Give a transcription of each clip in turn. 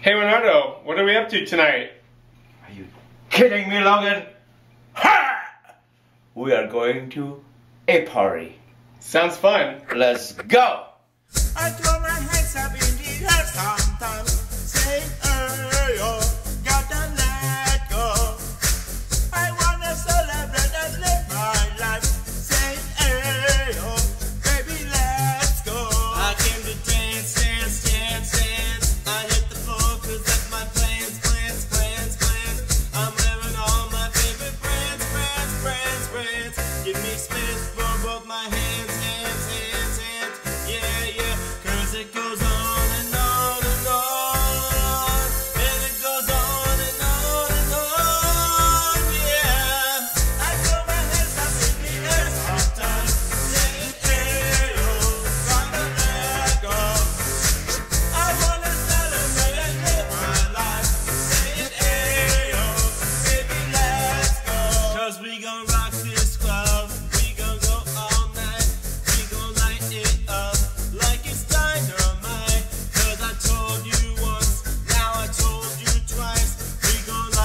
Hey Ronaldo, what are we up to tonight? Are you kidding me, Logan? Ha! We are going to a party. Sounds fun. Let's go! I throw my hands up in the air sometimes, saying, hey, oh, gotta let go. I wanna celebrate and live my life, saying, hey, oh, baby, let's go. I came to dance, dance, dance, dance. I hit the floor, cause that's my plans, plans, plans, plans. I'm living all my favorite brands, brands, brands, brands. Give me space for both my hands, hands, hands, hands. Yeah, yeah, cause it goes on and on and on. And it goes on and on and on, yeah. I throw my hands up in the air sometimes, saying, hey, oh, gotta let go. I wanna celebrate and live my life, saying, hey, oh, baby, let's go. Cause we gon' rock this club, we gon' go all night, we gon' light it up like it's dynamite. Cause I told you once, now I told you twice. We gon' light it up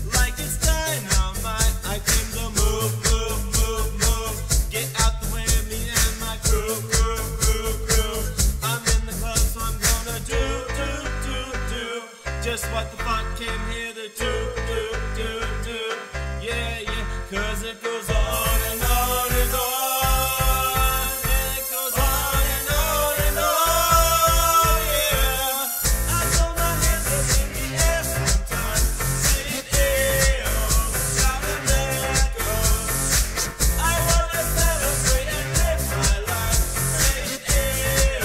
like it's dynamite. I came to move, move, move, move. Get out the way, me and my crew, crew, crew, crew. I'm in the club, so I'm gonna do, do, do, do. Just what the fuck came here to do, do, do, do. Yeah, yeah, cause it goes on and on and on. And it goes on and on and on, yeah. I throw my hands up in the air sometimes, saying, hey, oh, gotta let go. I wanna celebrate and live my life, saying, hey, oh,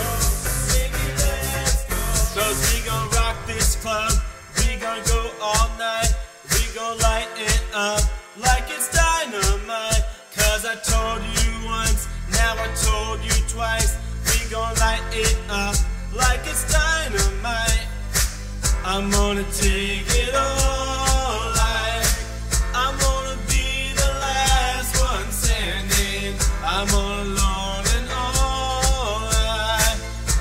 baby, let's go. Cause we gon' rock this club, we gon' go all night, we gon' light it up like it's dynamite. Cause I told you once, now I told you twice. We gon' light it up like it's dynamite. I'm gonna take it all like I'm gonna be the last one standing. I'm all alone and all right.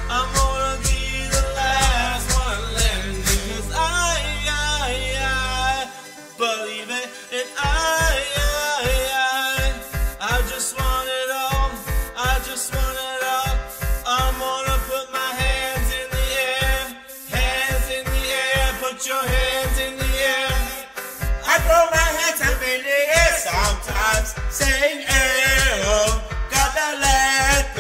I'm gonna be the last one landing. Cause I believe it, and I just want it all. I just want it all. I'm gonna put my hands in the air, hands in the air. Put your hands in the air. I throw my hands up in the air sometimes, saying, hey, oh, gotta let go.